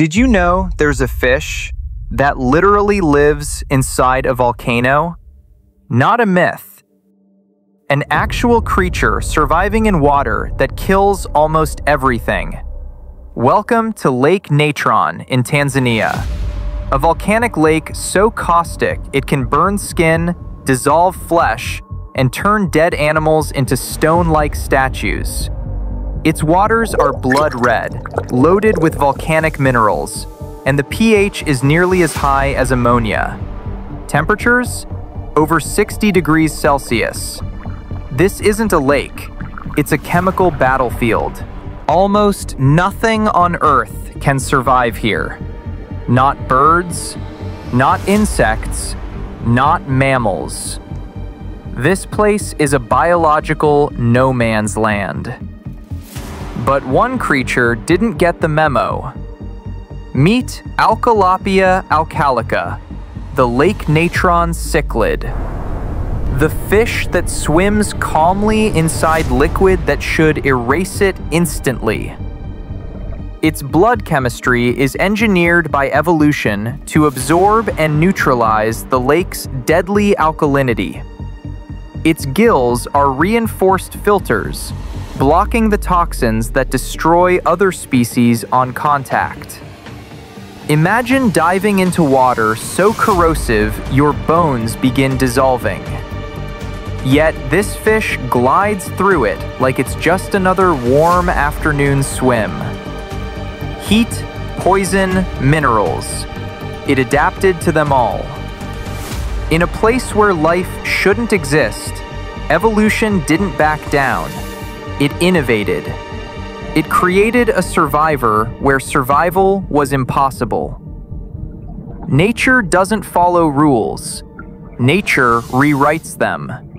Did you know there's a fish that literally lives inside a volcano? Not a myth. An actual creature surviving in water that kills almost everything. Welcome to Lake Natron in Tanzania, a volcanic lake so caustic it can burn skin, dissolve flesh, and turn dead animals into stone-like statues. Its waters are blood red, loaded with volcanic minerals, and the pH is nearly as high as ammonia. Temperatures? Over 60 degrees Celsius. This isn't a lake, it's a chemical battlefield. Almost nothing on Earth can survive here. Not birds, not insects, not mammals. This place is a biological no man's land. But one creature didn't get the memo. Meet Alcolapia alkalica, the Lake Natron cichlid. The fish that swims calmly inside liquid that should erase it instantly. Its blood chemistry is engineered by evolution to absorb and neutralize the lake's deadly alkalinity. Its gills are reinforced filters, blocking the toxins that destroy other species on contact. Imagine diving into water so corrosive your bones begin dissolving. Yet this fish glides through it like it's just another warm afternoon swim. Heat, poison, minerals. It adapted to them all. In a place where life shouldn't exist, evolution didn't back down. It innovated. It created a survivor where survival was impossible. Nature doesn't follow rules. Nature rewrites them.